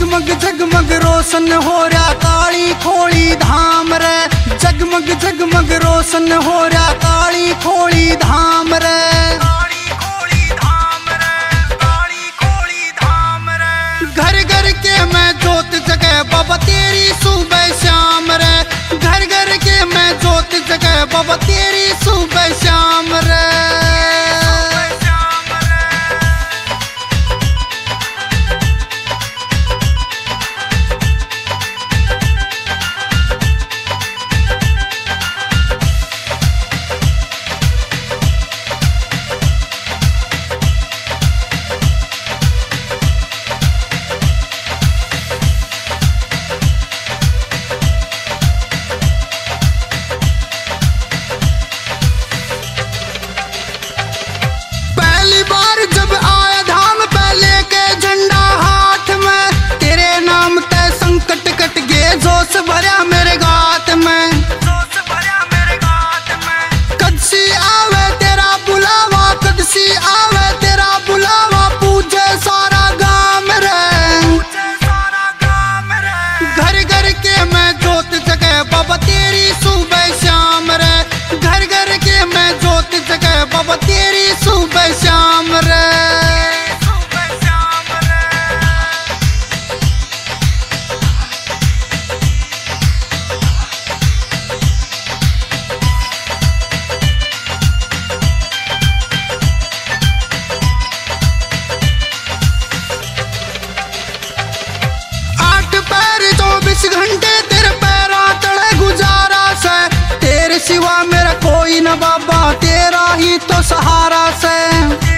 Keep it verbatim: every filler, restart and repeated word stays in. जगमग जगमग रोशन हो रहा काली खोली धाम रे, जगमग जगमग रोशन हो रहा काली खोली धाम रे, काली खोली धाम रे, काली खोली धाम रे। घर घर के मैं जोत जगह बाबा तेरी सुबह शाम रे, घर घर के मैं जोत जगह बाबा तेरी सुबह शाम रे। जोश भरा मेरे गात में, जोश भरा मेरे गात में। कद सी आवे तेरा बुलावा, कद सी आवे तेरा बुलावा, पूजे सारा गाम रे, पूजे सारा गाम रे। घर घर के मैं जोत जगह बाबा तेरी सुबह शाम रे, घर घर के मैं जोत जगह बाबा तेरी सुबह शाम रे। घंटे तेरे पैरा तड़े गुजारा से, तेरे सिवा मेरा कोई न बाबा, तेरा ही तो सहारा से।